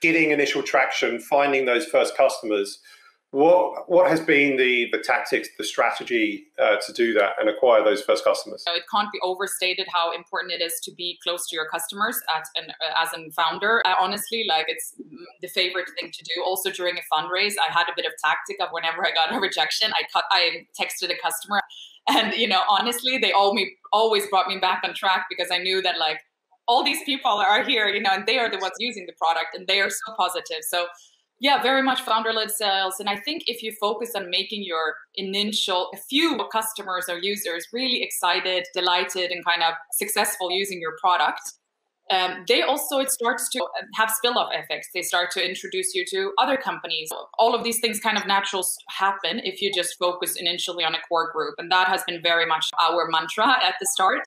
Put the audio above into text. getting initial traction, finding those first customers, what has been the tactics, the strategy to do that and acquire those first customers? It can't be overstated how important it is to be close to your customers as a founder. Honestly, it's the favorite thing to do. Also during a fundraise, I had a bit of tactic of whenever I got a rejection, I texted a customer, and honestly, they always brought me back on track, because I knew that all these people are here, and they are the ones using the product, and they are so positive. So yeah, very much founder-led sales. And I think if you focus on making your initial few customers or users really excited, delighted, and kind of successful using your product, it starts to have spill-off effects. They start to introduce you to other companies. All of these things kind of naturally happen if you just focus initially on a core group. And that has been very much our mantra at the start.